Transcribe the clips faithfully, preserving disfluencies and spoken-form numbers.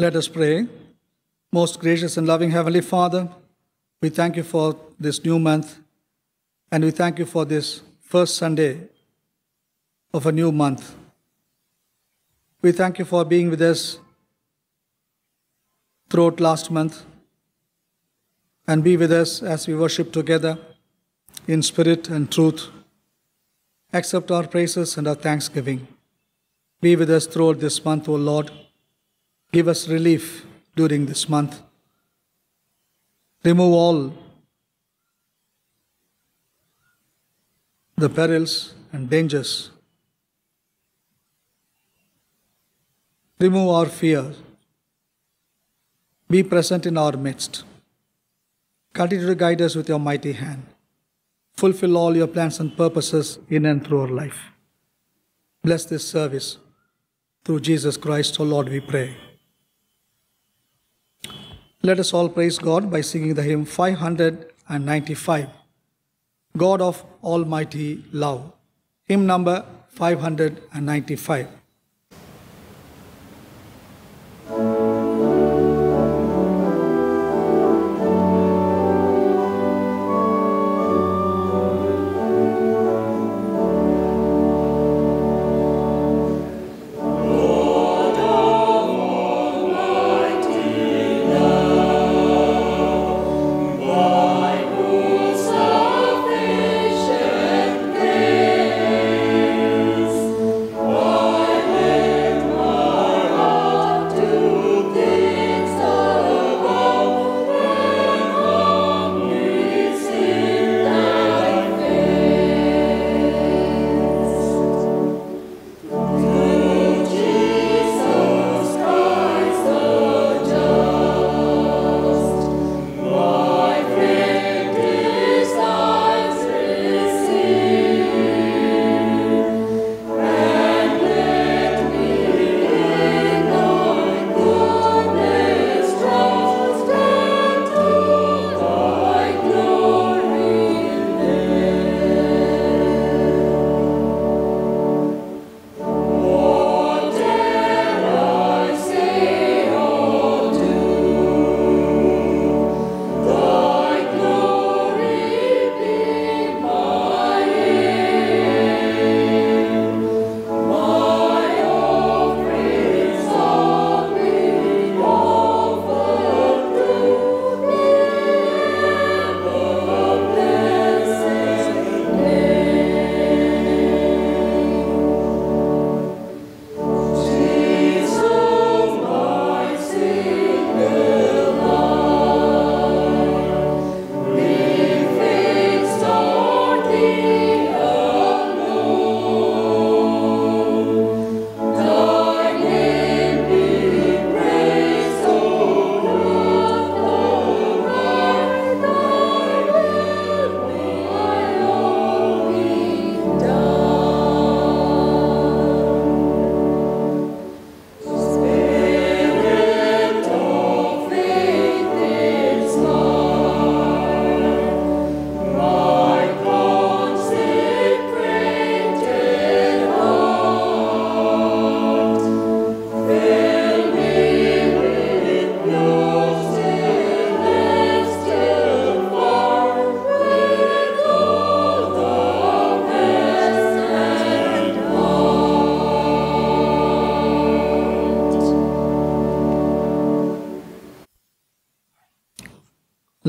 Let us pray. Most gracious and loving Heavenly Father, we thank you for this new month, and we thank you for this first Sunday of a new month. We thank you for being with us throughout last month, and be with us as we worship together in spirit and truth. Accept our praises and our thanksgiving. Be with us throughout this month, O Lord. Give us relief during this month. Remove all the perils and dangers. Remove our fear. Be present in our midst. Continue to guide us with your mighty hand. Fulfill all your plans and purposes in and through our life. Bless this service. Through Jesus Christ, O Lord, we pray. Let us all praise God by singing the hymn five hundred ninety-five, God of Almighty Love, hymn number five hundred ninety-five.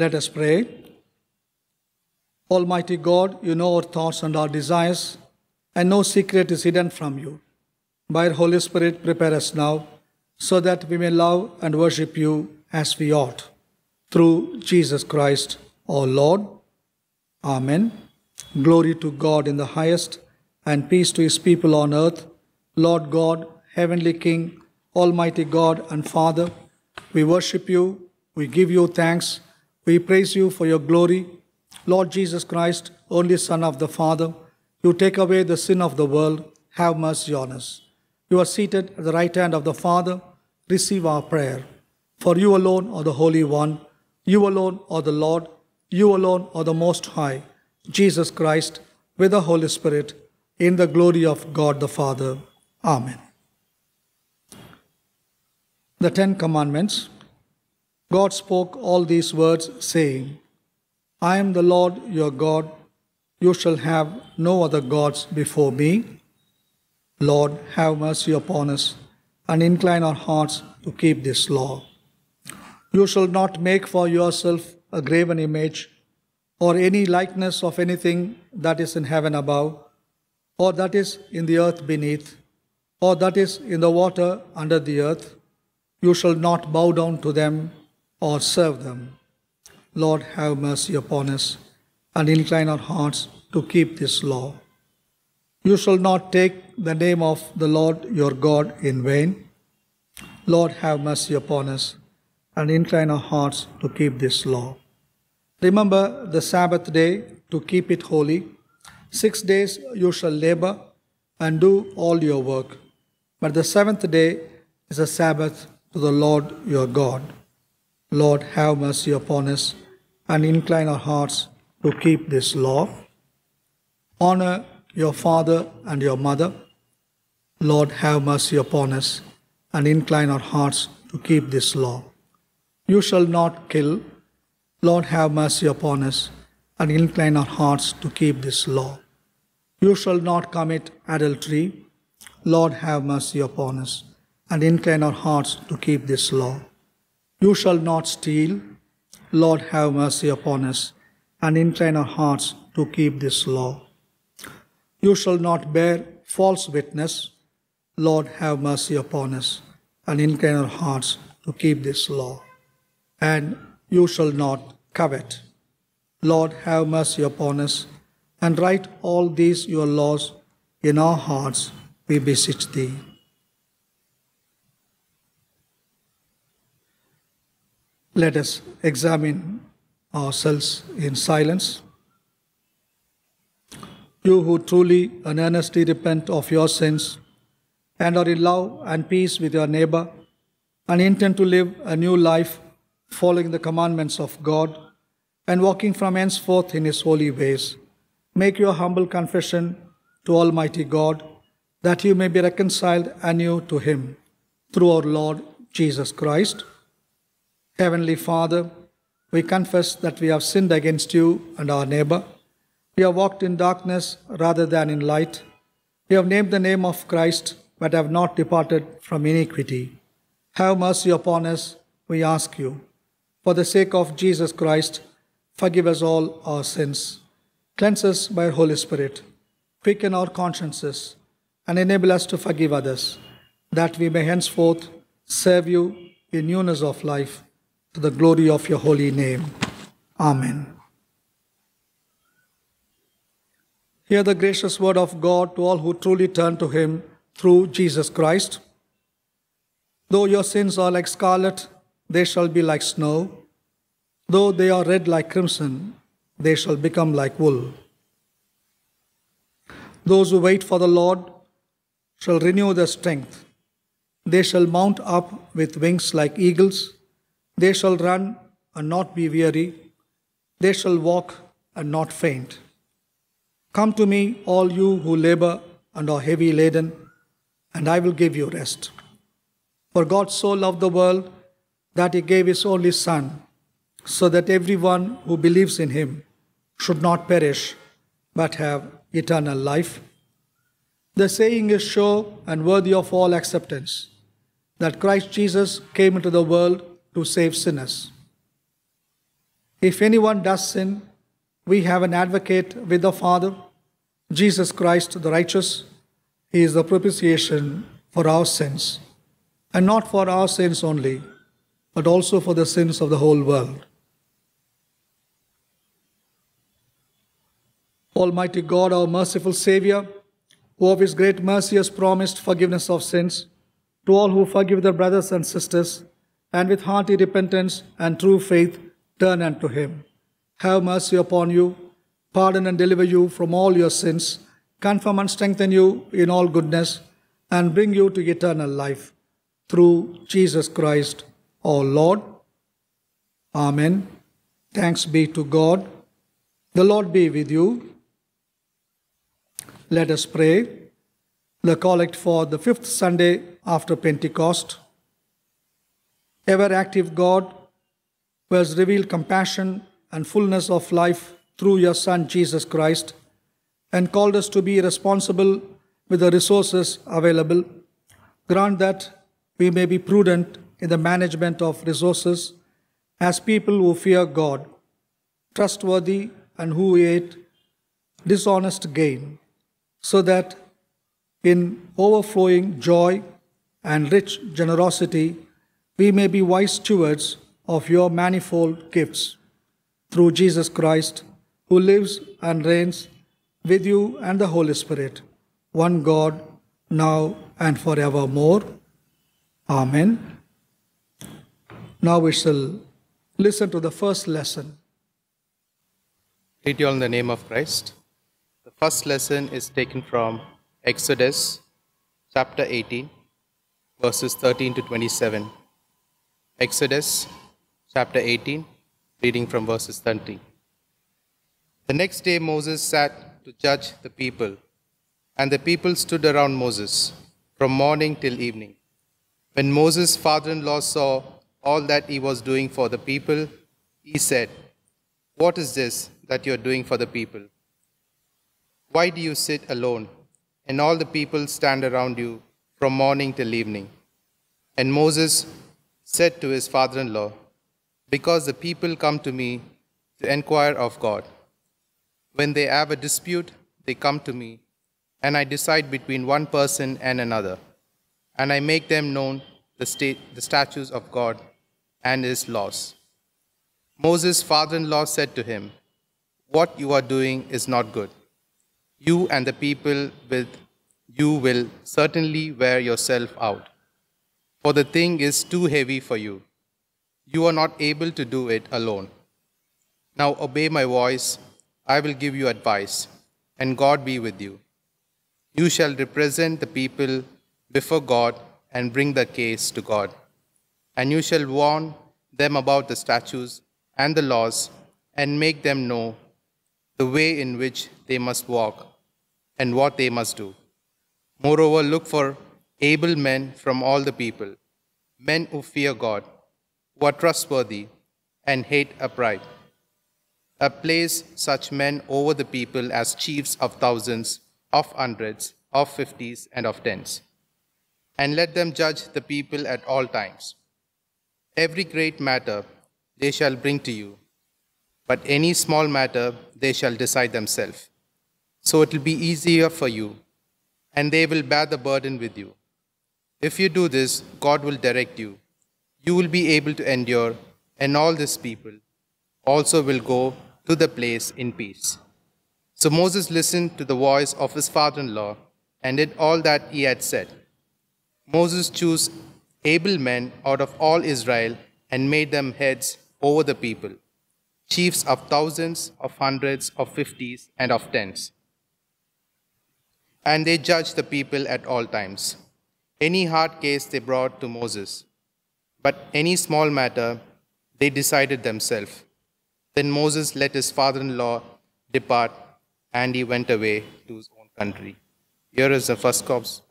Let us pray. Almighty God, you know our thoughts and our desires, and no secret is hidden from you. By your Holy Spirit, prepare us now, so that we may love and worship you as we ought. Through Jesus Christ, our Lord. Amen. Glory to God in the highest, and peace to his people on earth. Lord God, Heavenly King, Almighty God and Father, we worship you, we give you thanks, we praise you for your glory. Lord Jesus Christ, only Son of the Father, you take away the sin of the world. Have mercy on us. You are seated at the right hand of the Father. Receive our prayer. For you alone are the Holy One. You alone are the Lord. You alone are the Most High. Jesus Christ, with the Holy Spirit, in the glory of God the Father. Amen. the Ten Commandments, God spoke all these words, saying, I am the Lord your God. You shall have no other gods before me. Lord, have mercy upon us, and incline our hearts to keep this law. You shall not make for yourself a graven image, or any likeness of anything that is in heaven above, or that is in the earth beneath, or that is in the water under the earth. You shall not bow down to them or serve them. Lord, have mercy upon us, and incline our hearts to keep this law. You shall not take the name of the Lord your God in vain. Lord, have mercy upon us, and incline our hearts to keep this law. Remember the Sabbath day to keep it holy. Six days you shall labor and do all your work, but the seventh day is a Sabbath to the Lord your God. Lord, have mercy upon us, and incline our hearts to keep this law. Honor your father and your mother. Lord, have mercy upon us, and incline our hearts to keep this law. You shall not kill. Lord, have mercy upon us, and incline our hearts to keep this law. You shall not commit adultery. Lord, have mercy upon us, and incline our hearts to keep this law. You shall not steal. Lord, have mercy upon us, and incline our hearts to keep this law. You shall not bear false witness. Lord, have mercy upon us, and incline our hearts to keep this law. And you shall not covet. Lord, have mercy upon us, and write all these your laws in our hearts, we beseech thee. Let us examine ourselves in silence. You who truly and earnestly repent of your sins and are in love and peace with your neighbor and intend to live a new life following the commandments of God and walking from henceforth in his holy ways, make your humble confession to Almighty God that you may be reconciled anew to him through our Lord Jesus Christ. Heavenly Father, we confess that we have sinned against you and our neighbor. We have walked in darkness rather than in light. We have named the name of Christ, but have not departed from iniquity. Have mercy upon us, we ask you. For the sake of Jesus Christ, forgive us all our sins. Cleanse us by your Holy Spirit. Quicken our consciences and enable us to forgive others, that we may henceforth serve you in newness of life, to the glory of your holy name. Amen. Hear the gracious word of God to all who truly turn to him through Jesus Christ. Though your sins are like scarlet, they shall be like snow. Though they are red like crimson, they shall become like wool. Those who wait for the Lord shall renew their strength. They shall mount up with wings like eagles. They shall run and not be weary. They shall walk and not faint. Come to me, all you who labor and are heavy laden, and I will give you rest. For God so loved the world that he gave his only Son, so that everyone who believes in him should not perish, but have eternal life. The saying is sure and worthy of all acceptance, that Christ Jesus came into the world to save sinners. If anyone does sin, we have an advocate with the Father, Jesus Christ the righteous. He is the propitiation for our sins, and not for our sins only, but also for the sins of the whole world. Almighty God, our merciful Savior, who of his great mercy has promised forgiveness of sins to all who forgive their brothers and sisters, and with hearty repentance and true faith turn unto him. Have mercy upon you, pardon and deliver you from all your sins, confirm and strengthen you in all goodness, and bring you to eternal life. Through Jesus Christ, our Lord. Amen. Thanks be to God. The Lord be with you. Let us pray. The collect for the fifth Sunday after Pentecost. ever-active God who has revealed compassion and fullness of life through your Son, Jesus Christ, and called us to be responsible with the resources available. Grant that we may be prudent in the management of resources as people who fear God, trustworthy and who hate dishonest gain, so that in overflowing joy and rich generosity, we may be wise stewards of your manifold gifts. Through Jesus Christ, who lives and reigns with you and the Holy Spirit, one God, now and forevermore. Amen. Now we shall listen to the first lesson. Greet you all in the name of Christ. The first lesson is taken from Exodus chapter eighteen, verses thirteen to twenty-seven. Exodus chapter eighteen, reading from verses thirteen. The next day Moses sat to judge the people, and the people stood around Moses from morning till evening. When Moses' father-in-law saw all that he was doing for the people, he said, "What is this that you are doing for the people? Why do you sit alone, and all the people stand around you from morning till evening?" And Moses said to his father-in-law, "Because the people come to me to inquire of God. When they have a dispute, they come to me, and I decide between one person and another, and I make them known the, state, the statutes of God and his laws." Moses' father-in-law said to him, "What you are doing is not good. You and the people with you will certainly wear yourself out, for the thing is too heavy for you. You are not able to do it alone. Now obey my voice. I will give you advice, and God be with you. You shall represent the people before God and bring the case to God, and you shall warn them about the statutes and the laws and make them know the way in which they must walk and what they must do. Moreover, look for able men from all the people, men who fear God, who are trustworthy and hate upright. Uh, place such men over the people as chiefs of thousands, of hundreds, of fifties, and of tens. And let them judge the people at all times. Every great matter they shall bring to you, but any small matter they shall decide themselves. So it will be easier for you, and they will bear the burden with you. If you do this, God will direct you. You will be able to endure, and all these people also will go to the place in peace." So Moses listened to the voice of his father-in-law and did all that he had said. Moses chose able men out of all Israel and made them heads over the people, chiefs of thousands, of hundreds, of fifties, and of tens. And they judged the people at all times. Any hard case they brought to Moses, but any small matter they decided themselves. Then Moses let his father-in-law depart, and he went away to his own country. Here is the first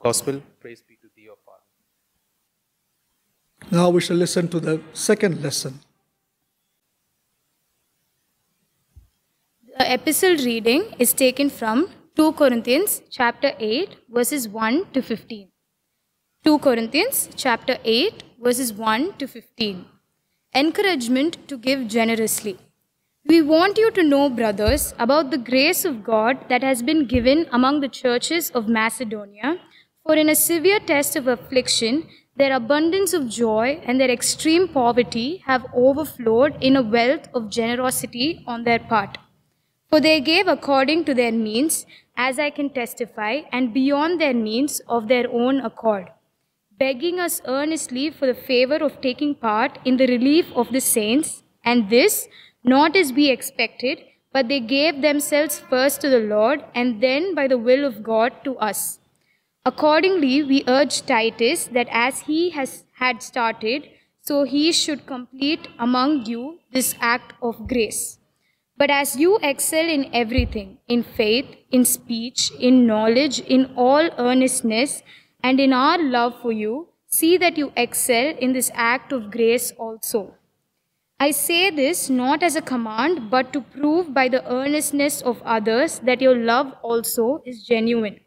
gospel. Praise be to thee, O Father. Now we shall listen to the second lesson. The epistle reading is taken from Second Corinthians chapter eight, verses one to fifteen. Second Corinthians chapter eight, verses one to fifteen. Encouragement to give generously. We want you to know, brothers, about the grace of God that has been given among the churches of Macedonia. For in a severe test of affliction, their abundance of joy and their extreme poverty have overflowed in a wealth of generosity on their part. For they gave according to their means, as I can testify, and beyond their means of their own accord, begging us earnestly for the favor of taking part in the relief of the saints, and this, not as we expected, but they gave themselves first to the Lord, and then by the will of God to us. Accordingly, we urge Titus that as he has had started, so he should complete among you this act of grace. But as you excel in everything, in faith, in speech, in knowledge, in all earnestness, and in our love for you, See that you excel in this act of grace also. I say this not as a command, but to prove by the earnestness of others that your love also is genuine.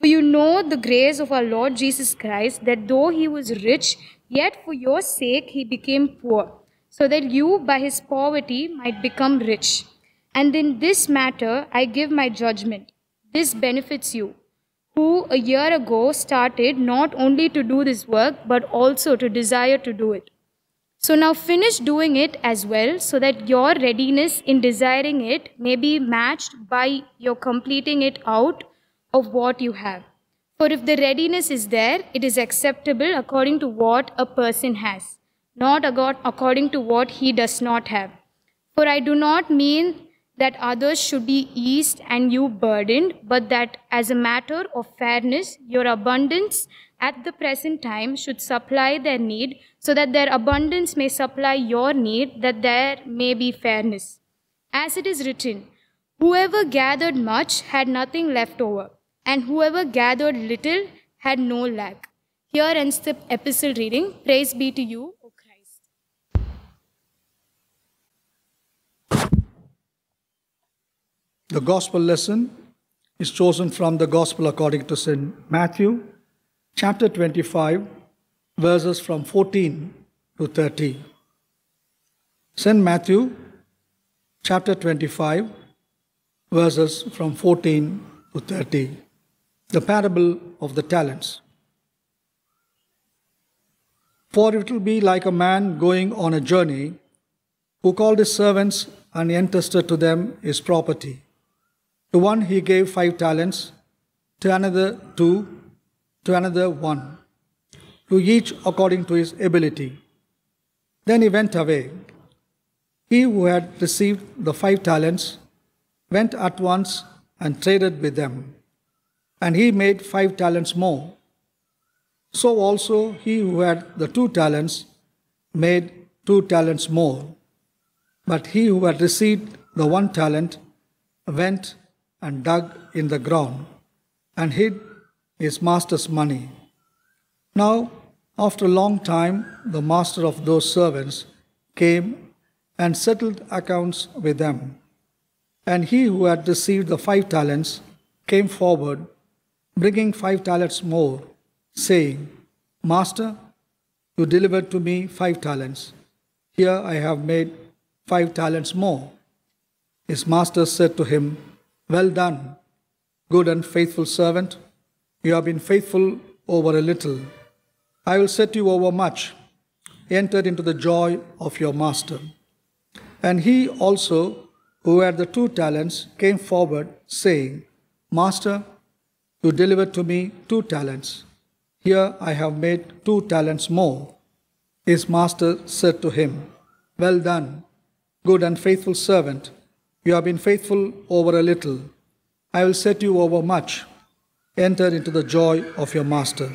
For you know the grace of our Lord Jesus Christ, that though he was rich, yet for your sake he became poor, so that you by his poverty might become rich. And in this matter I give my judgment. This benefits you, who a year ago started not only to do this work, but also to desire to do it. So now finish doing it as well, so that your readiness in desiring it may be matched by your completing it out of what you have. For if the readiness is there, it is acceptable according to what a person has, not according to what he does not have. For I do not mean that others should be eased and you burdened, but that as a matter of fairness, your abundance at the present time should supply their need, so that their abundance may supply your need, that there may be fairness. As it is written, whoever gathered much had nothing left over, and whoever gathered little had no lack. Here ends the epistle reading. Praise be to you, O Christ. The gospel lesson is chosen from the gospel according to Saint Matthew, chapter twenty-five, verses from fourteen to thirty. Saint Matthew, chapter twenty-five, verses from fourteen to thirty. The Parable of the Talents. For it will be like a man going on a journey, who called his servants and entrusted to them his property. To one he gave five talents, to another two, to another one, to each according to his ability. Then he went away. He who had received the five talents went at once and traded with them, and he made five talents more. So also he who had the two talents made two talents more. But he who had received the one talent went and dug in the ground and hid his master's money. Now, after a long time, the master of those servants came and settled accounts with them. And he who had received the five talents came forward, bringing five talents more, saying, Master, you delivered to me five talents. Here I have made five talents more. His master said to him, Well done, good and faithful servant. You have been faithful over a little. I will set you over much. Enter into the joy of your master. And he also who had the two talents came forward, saying, Master, you delivered to me two talents. Here I have made two talents more. His master said to him, Well done, good and faithful servant. You have been faithful over a little. I will set you over much. Enter into the joy of your master.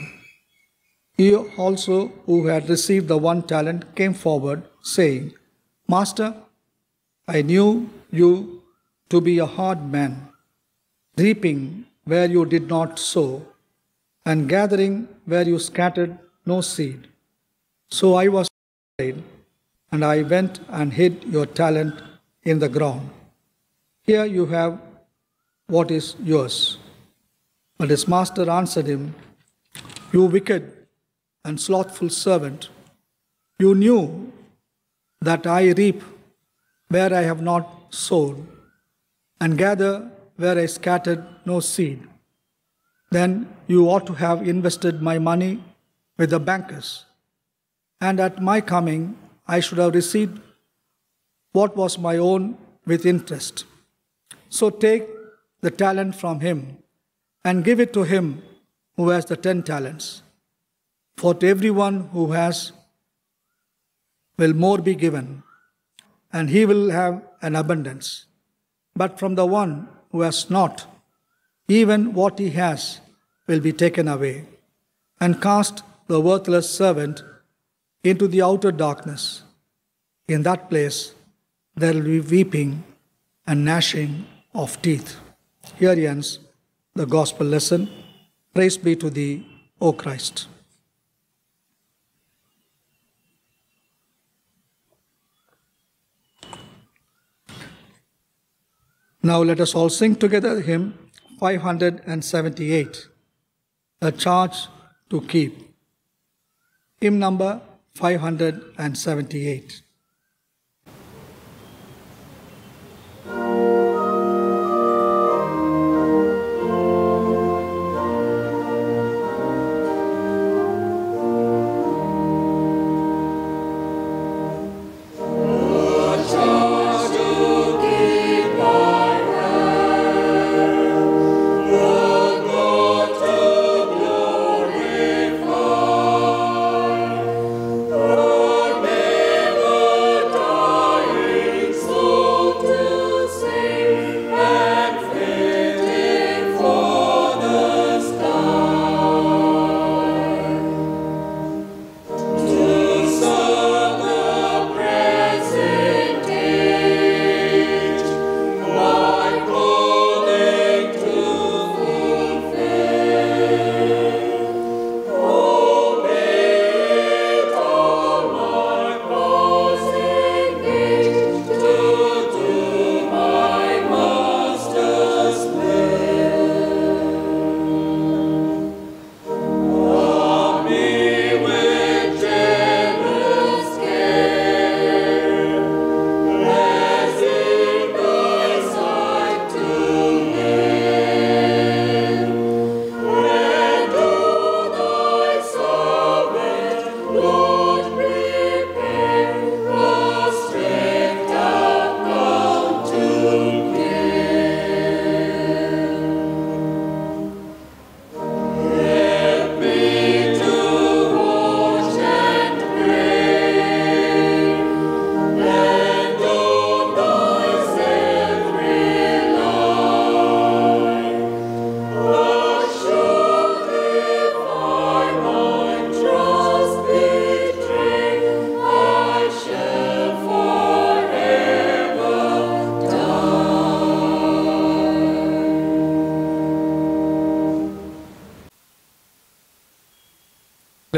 He also who had received the one talent came forward, saying, Master, I knew you to be a hard man, reaping where you did not sow, and gathering where you scattered no seed. So I was afraid, and I went and hid your talent in the ground. Here you have what is yours. But his master answered him, You wicked and slothful servant, you knew that I reap where I have not sown, and gather where I scattered no seed. Then you ought to have invested my money with the bankers, and at my coming I should have received what was my own with interest. So take the talent from him, and give it to him who has the ten talents. For to everyone who has will more be given, and he will have an abundance. But from the one who has not, even what he has will be taken away. And cast the worthless servant into the outer darkness. In that place there will be weeping and gnashing of teeth. Here ends the gospel lesson. Praise be to thee, O Christ. Now let us all sing together hymn five hundred seventy-eight, a charge to keep. Hymn number five hundred seventy-eight.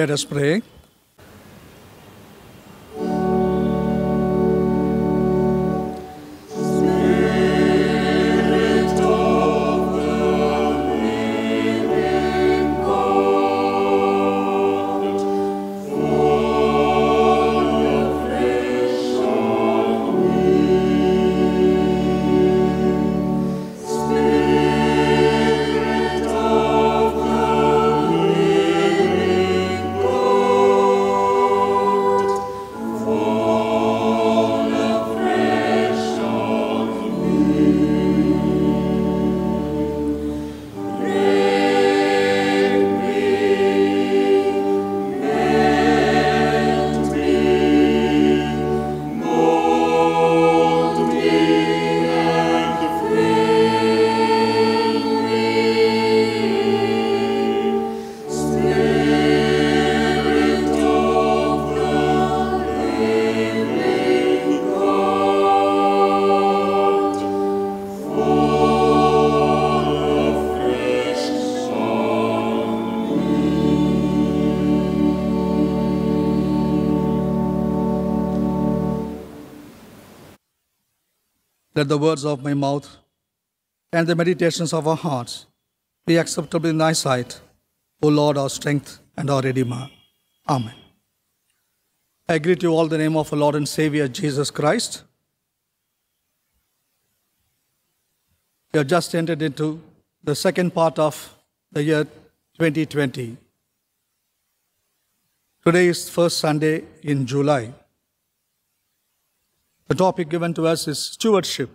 Let us pray. Let the words of my mouth and the meditations of our hearts be acceptable in thy sight, O Lord, our strength and our Redeemer. Amen. I greet you all in the name of our Lord and Savior, Jesus Christ. We have just entered into the second part of the year twenty twenty. Today is first Sunday in July. The topic given to us is stewardship,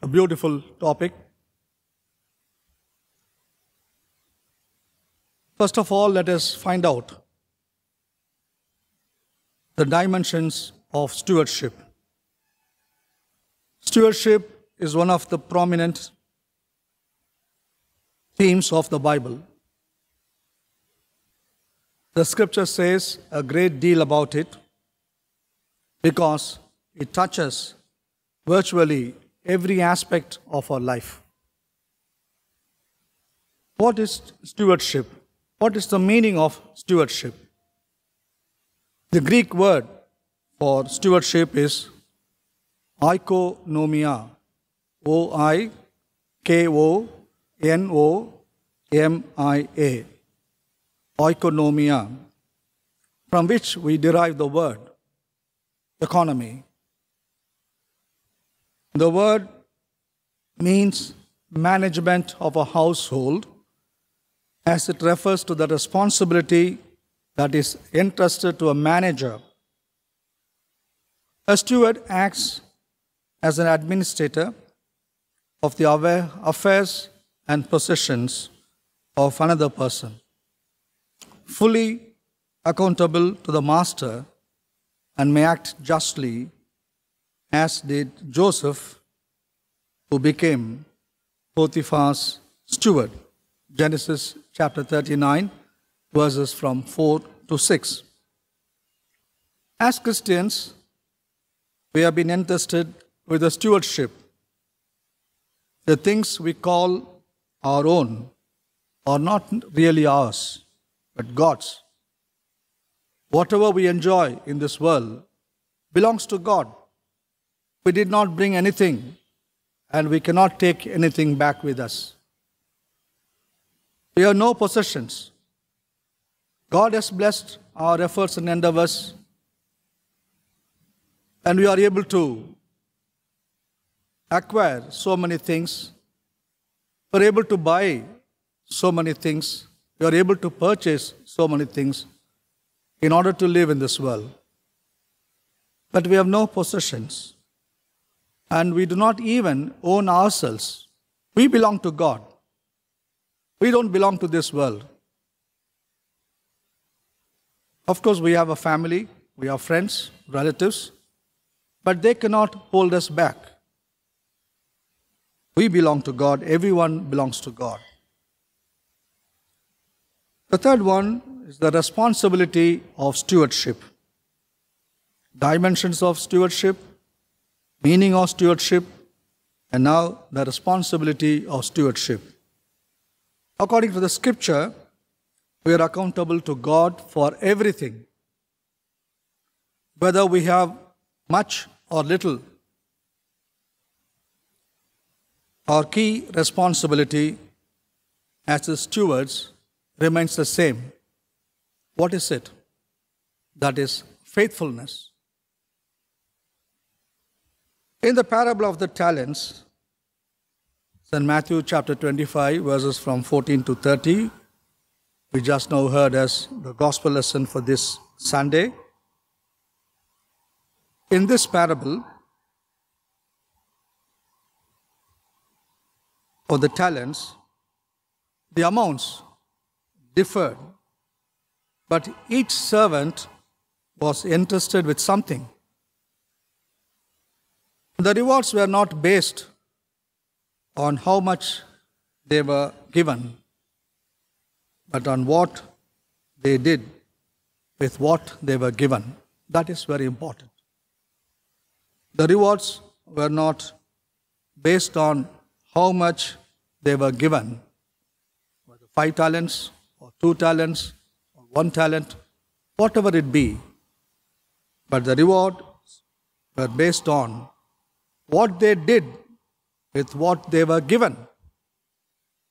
a beautiful topic. First of all, let us find out the dimensions of stewardship. Stewardship is one of the prominent themes of the Bible. The scripture says a great deal about it because it touches virtually every aspect of our life. What is stewardship? What is the meaning of stewardship? The Greek word for stewardship is oikonomia, O I K O N O M I A, oikonomia, from which we derive the word economy. The word means management of a household, as it refers to the responsibility that is entrusted to a manager. A steward acts as an administrator of the affairs and possessions of another person, fully accountable to the master, and may act justly, as did Joseph, who became Potiphar's steward. Genesis chapter thirty-nine, verses from four to six. As Christians, we have been entrusted with the stewardship. The things we call our own are not really ours, but God's. Whatever we enjoy in this world belongs to God. We did not bring anything, and we cannot take anything back with us. We have no possessions. God has blessed our efforts and endeavors, and we are able to acquire so many things. We are able to buy so many things. We are able to purchase so many things in order to live in this world. But we have no possessions, and we do not even own ourselves. We belong to God. We don't belong to this world. Of course, we have a family, we have friends, relatives, but they cannot hold us back. We belong to God. Everyone belongs to God. The third one is the responsibility of stewardship. Dimensions of stewardship, meaning of stewardship, and now the responsibility of stewardship. According to the scripture, we are accountable to God for everything, whether we have much or little. Our key responsibility as the stewards remains the same. What is it? That is faithfulness. In the parable of the talents, in Matthew chapter twenty-five, verses from fourteen to thirty, we just now heard as the gospel lesson for this Sunday. In this parable of the talents, the amounts differed, but each servant was entrusted with something. The rewards were not based on how much they were given, but on what they did with what they were given. That is very important. The rewards were not based on how much they were given, whether five talents, or two talents, or one talent, whatever it be. But the rewards were based on what they did with what they were given.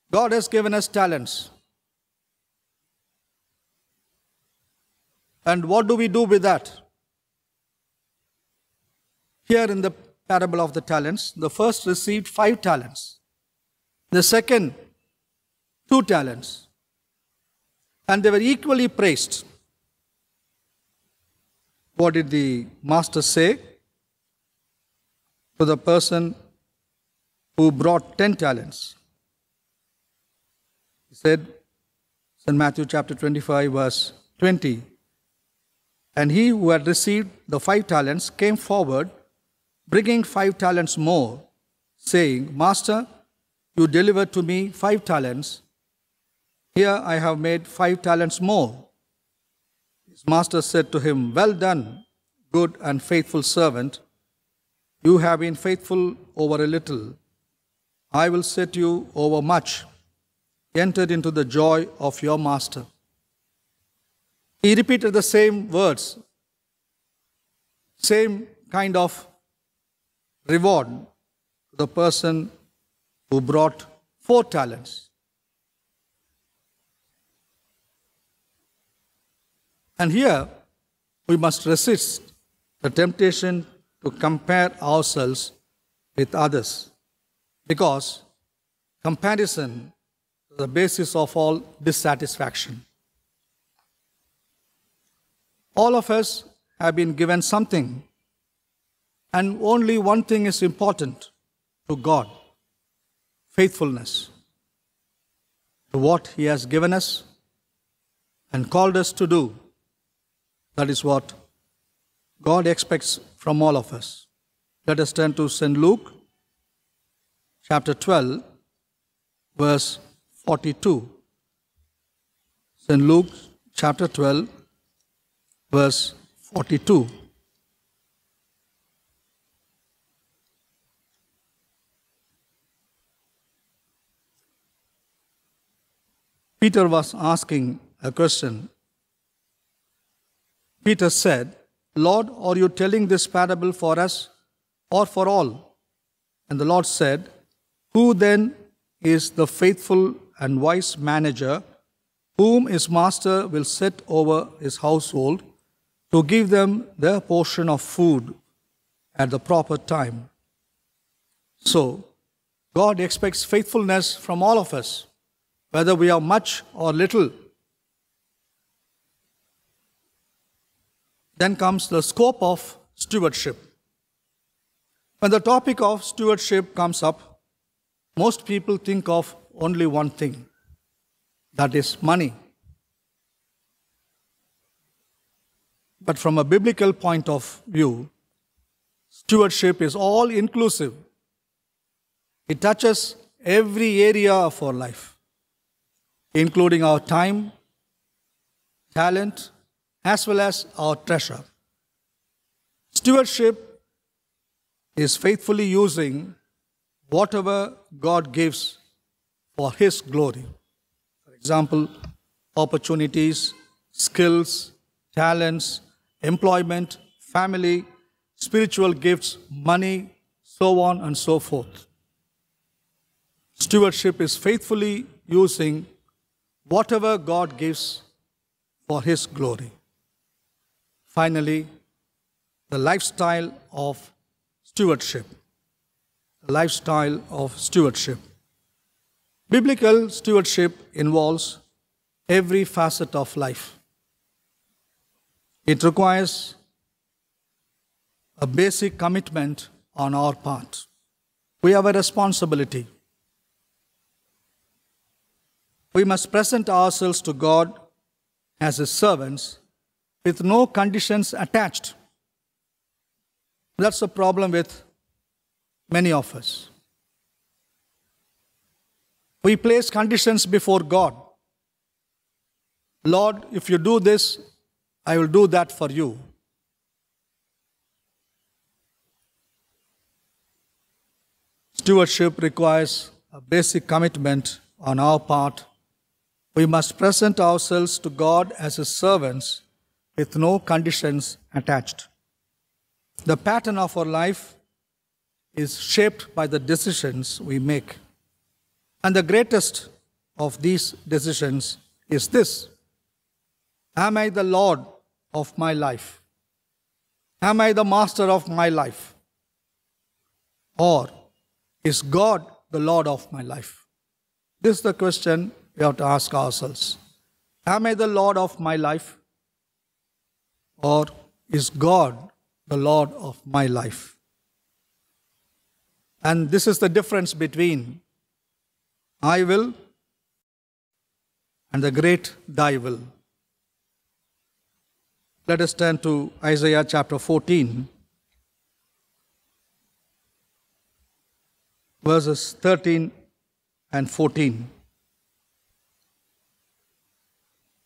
God has given us talents. And what do we do with that? Here in the parable of the talents, the first received five talents, the second two talents, and they were equally praised. What did the master say to the person who brought ten talents? He said, in Matthew chapter twenty-five, verse twenty, and he who had received the five talents came forward, bringing five talents more, saying, Master, you delivered to me five talents. Here I have made five talents more. His master said to him, Well done, good and faithful servant. You have been faithful over a little. I will set you over much. Enter into the joy of your master. He repeated the same words, same kind of reward the person who brought four talents. And here we must resist the temptation to compare ourselves with others, because comparison is the basis of all dissatisfaction. All of us have been given something, and only one thing is important to God: faithfulness to what He has given us and called us to do. That is what God expects from all of us. Let us turn to Saint Luke, chapter twelve, verse forty-two. Saint Luke, chapter twelve, verse forty-two. Peter was asking a question. Peter said, "Lord, are you telling this parable for us or for all?" And the Lord said, "Who then is the faithful and wise manager, whom his master will set over his household to give them their portion of food at the proper time?" So, God expects faithfulness from all of us, whether we are much or little. Then comes the scope of stewardship. When the topic of stewardship comes up, most people think of only one thing, that is money. But from a biblical point of view, stewardship is all-inclusive. It touches every area of our life, including our time, talent, as well as our treasure. Stewardship is faithfully using whatever God gives for His glory. For example, opportunities, skills, talents, employment, family, spiritual gifts, money, so on and so forth. Stewardship is faithfully using whatever God gives for His glory. Finally, the lifestyle of stewardship. The lifestyle of stewardship. Biblical stewardship involves every facet of life. It requires a basic commitment on our part. We have a responsibility. We must present ourselves to God as His servants, with no conditions attached. That's the problem with many of us. We place conditions before God. "Lord, if you do this, I will do that for you." Stewardship requires a basic commitment on our part. We must present ourselves to God as His servants, with no conditions attached. The pattern of our life is shaped by the decisions we make. And the greatest of these decisions is this: am I the Lord of my life? Am I the master of my life? Or is God the Lord of my life? This is the question we have to ask ourselves. Am I the Lord of my life? Or is God the Lord of my life? And this is the difference between "I will" and the great "Thy will." Let us turn to Isaiah chapter fourteen, verses thirteen and fourteen.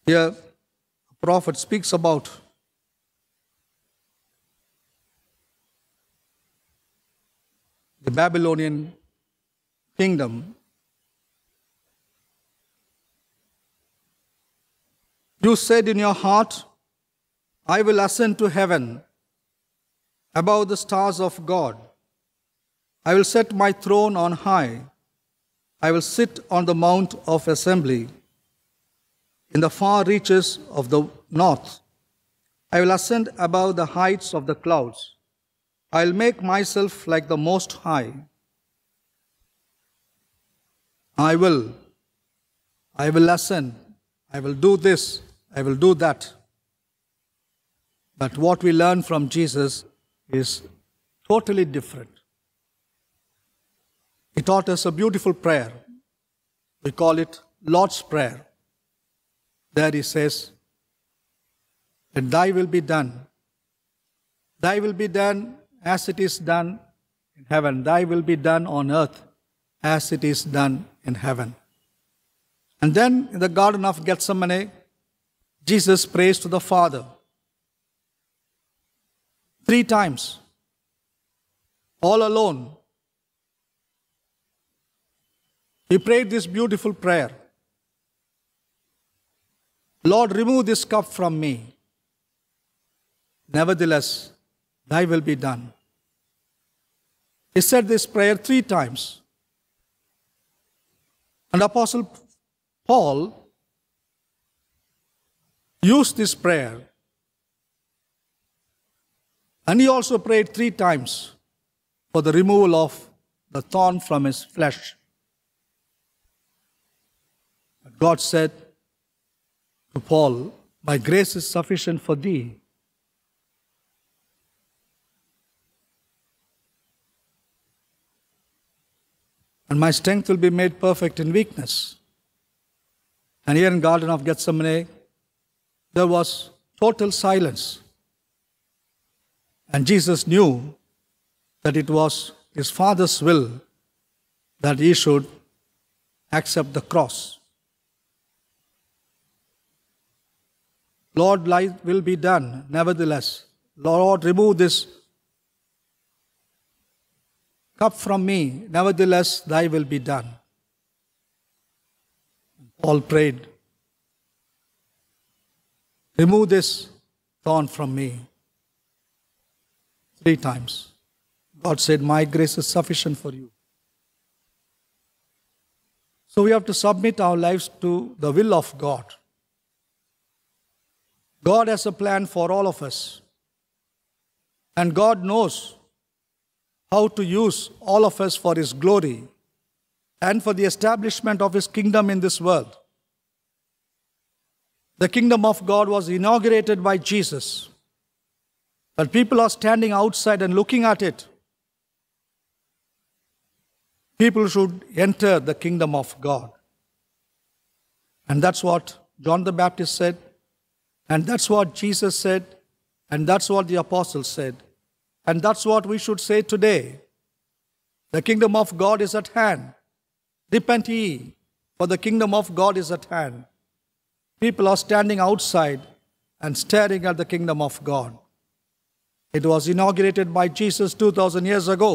Here, the prophet speaks about the Babylonian kingdom . You said in your heart, "I will ascend to heaven above the stars of God. I I will set my throne on high. I will sit on the mount of assembly in the far reaches of the north. I will ascend above the heights of the clouds. I will make myself like the Most High. I will, I will ascend, I will do this, I will do that. But what we learn from Jesus is totally different. He taught us a beautiful prayer. We call it Lord's Prayer. There he says, "And thy will be done. Thy will be done as it is done in heaven. Thy will be done on earth as it is done in heaven." And then in the Garden of Gethsemane, Jesus prays to the Father. Three times. All alone. He prayed this beautiful prayer. "Lord, remove this cup from me. Nevertheless, thy will be done." He said this prayer three times. And Apostle Paul used this prayer. And he also prayed three times for the removal of the thorn from his flesh. But God said to Paul, "My grace is sufficient for thee." And my strength will be made perfect in weakness. And here in the Garden of Gethsemane, there was total silence. And Jesus knew that it was his Father's will that he should accept the cross. "Lord, life will be done. Nevertheless, Lord, remove this cup from me, nevertheless, thy will be done." Paul prayed, "Remove this thorn from me." Three times. God said, "My grace is sufficient for you." So we have to submit our lives to the will of God. God has a plan for all of us. And God knows how to use all of us for His glory and for the establishment of His kingdom in this world. The kingdom of God was inaugurated by Jesus, but people are standing outside and looking at it. People should enter the kingdom of God. And that's what John the Baptist said, and that's what Jesus said, and that's what the apostles said. And that's what we should say today. The kingdom of God is at hand. Repent ye, for the kingdom of God is at hand. People are standing outside and staring at the kingdom of God. It was inaugurated by Jesus two thousand years ago.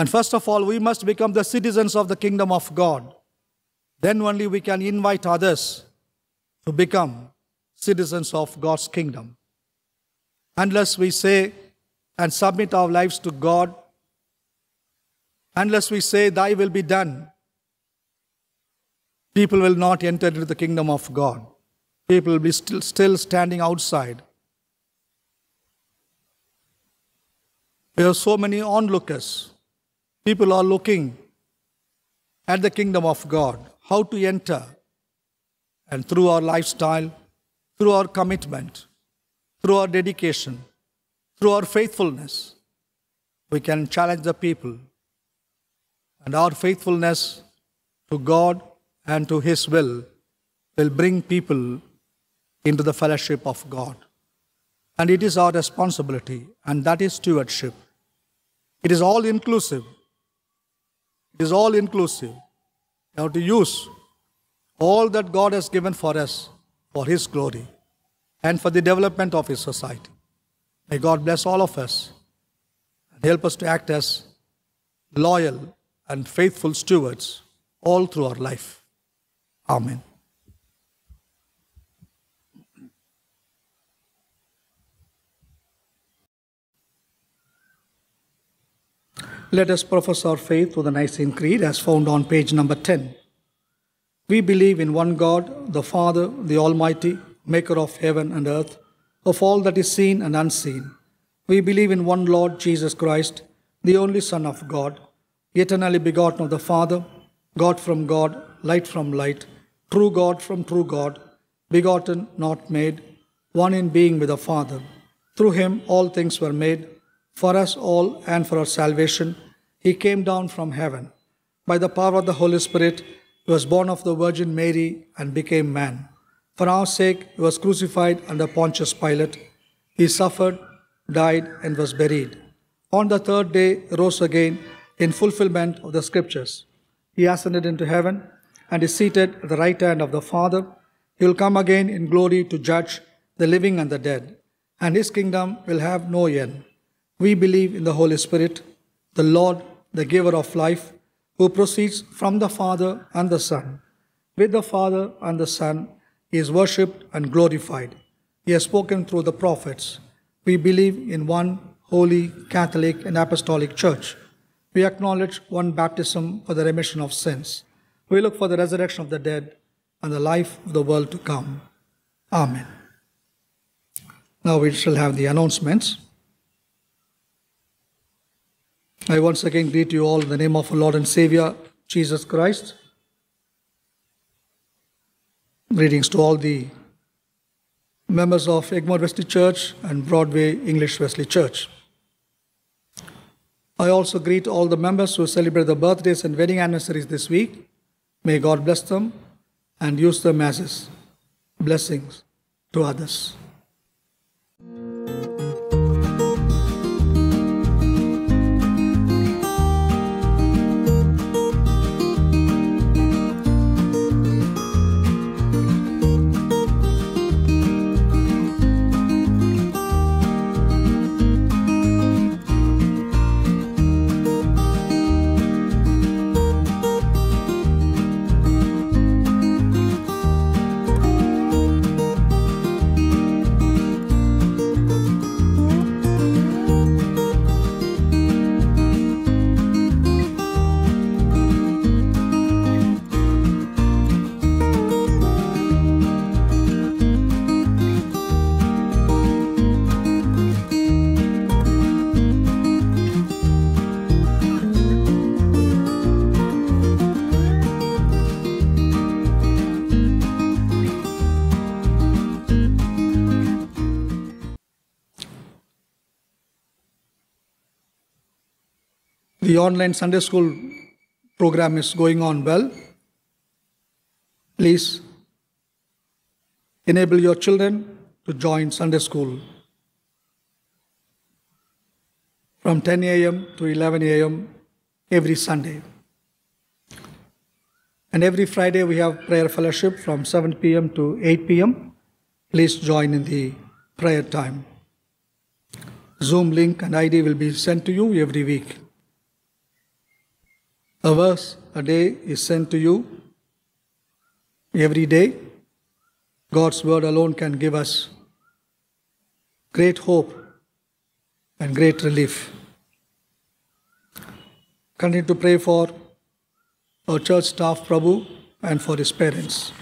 And first of all, we must become the citizens of the kingdom of God. Then only we can invite others to become citizens of God's kingdom. Unless we say and submit our lives to God, unless we say, "Thy will be done," people will not enter into the kingdom of God. People will be still, still standing outside. There are so many onlookers. People are looking at the kingdom of God, how to enter, and through our lifestyle, through our commitment, through our dedication, through our faithfulness, we can challenge the people. And our faithfulness to God and to His will will bring people into the fellowship of God. And it is our responsibility, and that is stewardship. It is all-inclusive. It is all-inclusive. We have to use all that God has given for us for His glory and for the development of His society. May God bless all of us and help us to act as loyal and faithful stewards all through our life. Amen. Let us profess our faith through the Nicene Creed as found on page number ten. We believe in one God, the Father, the Almighty, maker of heaven and earth, of all that is seen and unseen. We believe in one Lord Jesus Christ, the only Son of God, eternally begotten of the Father, God from God, light from light, true God from true God, begotten, not made, one in being with the Father. Through him all things were made, for us all and for our salvation. He came down from heaven. By the power of the Holy Spirit, he was born of the Virgin Mary and became man. For our sake, he was crucified under Pontius Pilate. He suffered, died, and was buried. On the third day, he rose again in fulfillment of the Scriptures. He ascended into heaven and is seated at the right hand of the Father. He will come again in glory to judge the living and the dead, and his kingdom will have no end. We believe in the Holy Spirit, the Lord, the giver of life, who proceeds from the Father and the Son. With the Father and the Son, he is worshipped and glorified. He has spoken through the prophets. We believe in one holy, Catholic, and Apostolic Church. We acknowledge one baptism for the remission of sins. We look for the resurrection of the dead and the life of the world to come. Amen. Now we shall have the announcements. I once again greet you all in the name of our Lord and Savior, Jesus Christ. Greetings to all the members of Egmore Wesley Church and Broadway English Wesley Church. I also greet all the members who celebrate the birthdays and wedding anniversaries this week. May God bless them and use them as his blessings to others. The online Sunday school program is going on well. Please enable your children to join Sunday school from ten A M to eleven A M every Sunday. And every Friday we have prayer fellowship from seven P M to eight P M Please join in the prayer time. Zoom link and I D will be sent to you every week. A verse a day is sent to you every day. God's word alone can give us great hope and great relief. Continue to pray for our church staff, Prabhu, and for his parents.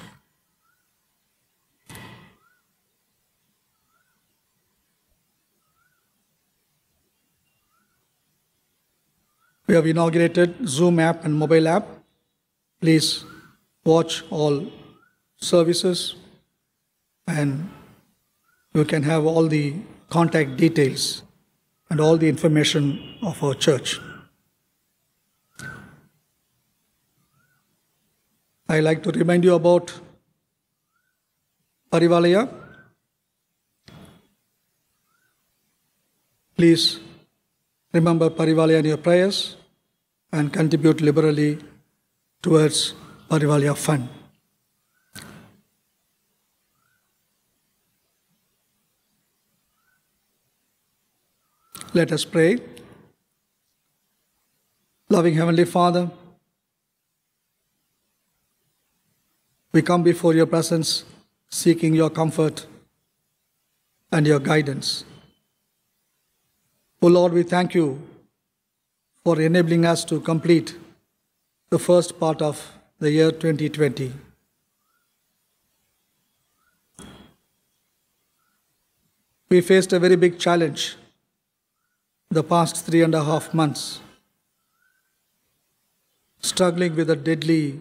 We have inaugurated Zoom app and mobile app. Please watch all services and you can have all the contact details and all the information of our church. I like to remind you about Parivalaya. Please remember Parivalaya in your prayers and contribute liberally towards Parivalaya Fund. Let us pray. Loving Heavenly Father, we come before your presence seeking your comfort and your guidance. O Lord, we thank you for enabling us to complete the first part of the year twenty twenty. We faced a very big challenge the past three and a half months, struggling with a deadly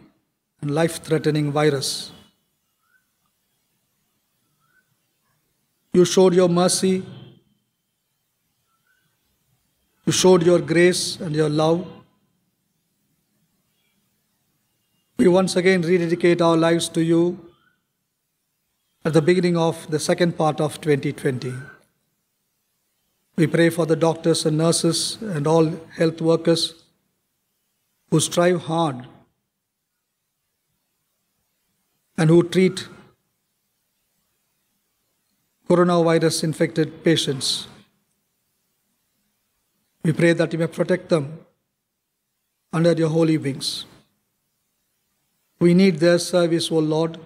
and life-threatening virus. You showed your mercy, you showed your grace and your love. We once again rededicate our lives to you at the beginning of the second part of twenty twenty. We pray for the doctors and nurses and all health workers who strive hard and who treat coronavirus infected patients. We pray that you may protect them under your holy wings. We need their service, O Lord.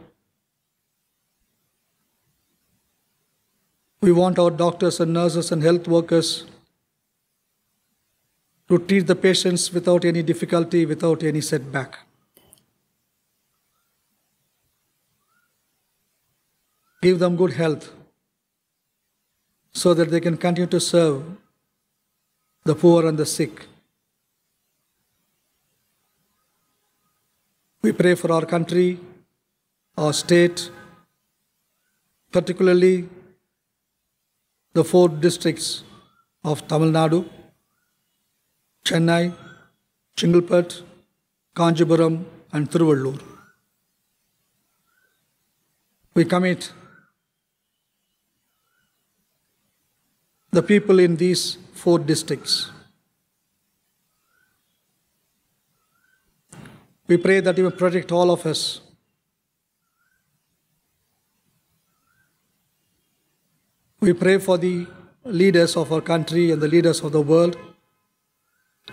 We want our doctors and nurses and health workers to treat the patients without any difficulty, without any setback. Give them good health so that they can continue to serve the poor and the sick. We pray for our country, our state, particularly the four districts of Tamil Nadu, Chennai, Chengalpattu, Kanjiburam and Thiruvallur. We commit the people in these four districts. We pray that you will protect all of us. We pray for the leaders of our country and the leaders of the world.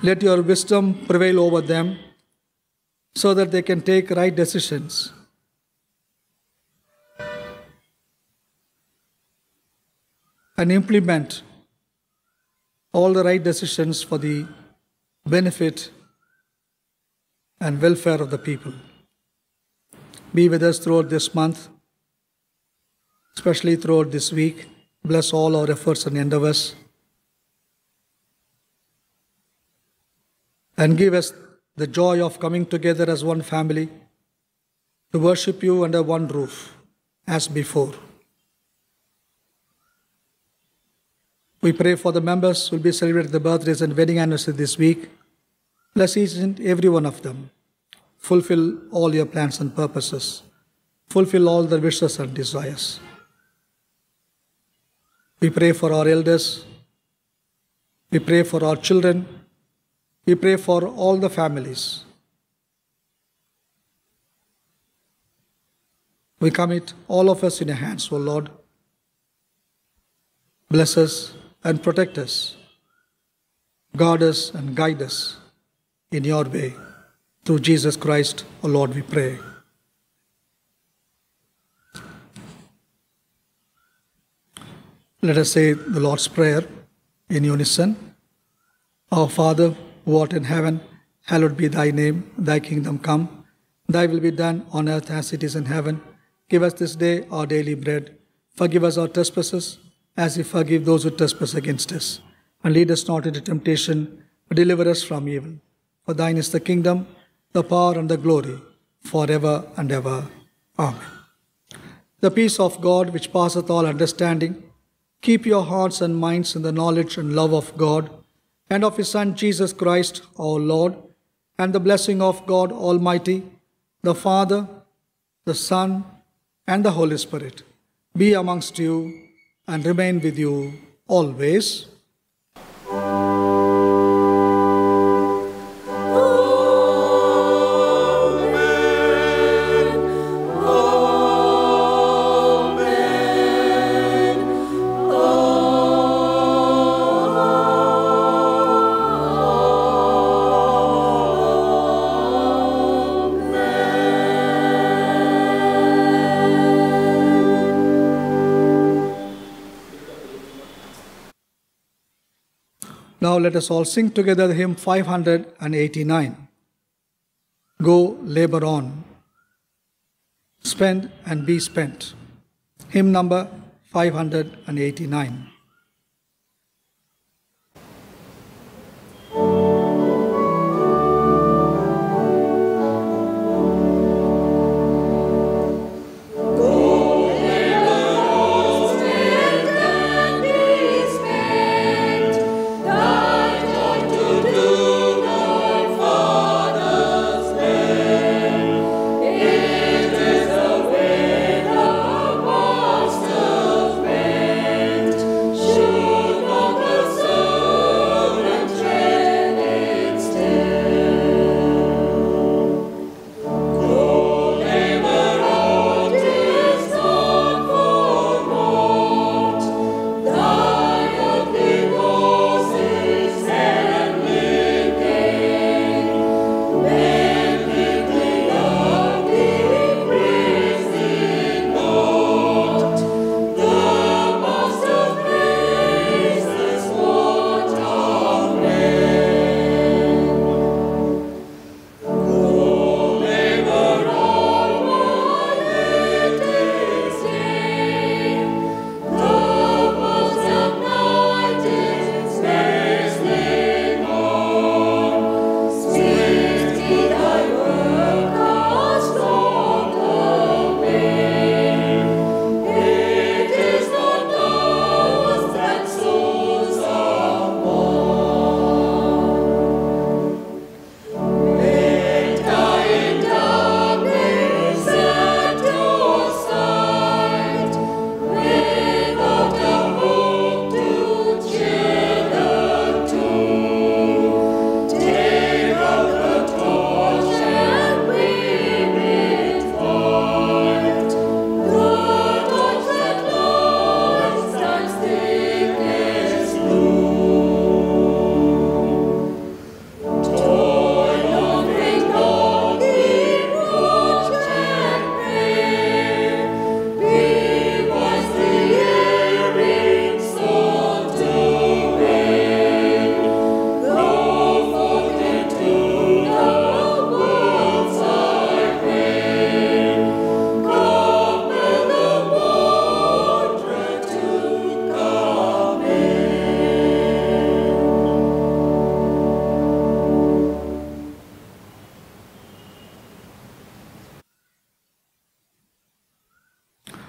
Let your wisdom prevail over them so that they can take right decisions. And implement all the right decisions for the benefit and welfare of the people. Be with us throughout this month, especially throughout this week. Bless all our efforts and endeavors. And give us the joy of coming together as one family to worship you under one roof as before. We pray for the members who will be celebrating the birthdays and wedding anniversaries this week. Bless each and every one of them. Fulfill all your plans and purposes. Fulfill all their wishes and desires. We pray for our elders. We pray for our children. We pray for all the families. We commit all of us in your hands, O Lord. Bless us and protect us, guard us and guide us in your way. Through Jesus Christ, O Lord, we pray. Let us say the Lord's Prayer in unison. Our Father, who art in heaven, hallowed be thy name, thy kingdom come, thy will be done on earth as it is in heaven. Give us this day our daily bread. Forgive us our trespasses, as we forgive those who trespass against us. And lead us not into temptation, but deliver us from evil. For thine is the kingdom, the power and the glory, forever and ever. Amen. The peace of God, which passeth all understanding, keep your hearts and minds in the knowledge and love of God, and of His Son Jesus Christ, our Lord, and the blessing of God Almighty, the Father, the Son, and the Holy Spirit, be amongst you, and remain with you always. Now let us all sing together the hymn five hundred eighty-nine. Go, labor on. Spend and be spent. Hymn number five hundred eighty-nine.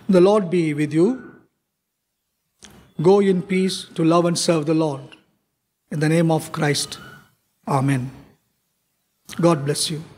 The Lord be with you. Go in peace to love and serve the Lord. In the name of Christ. Amen. God bless you.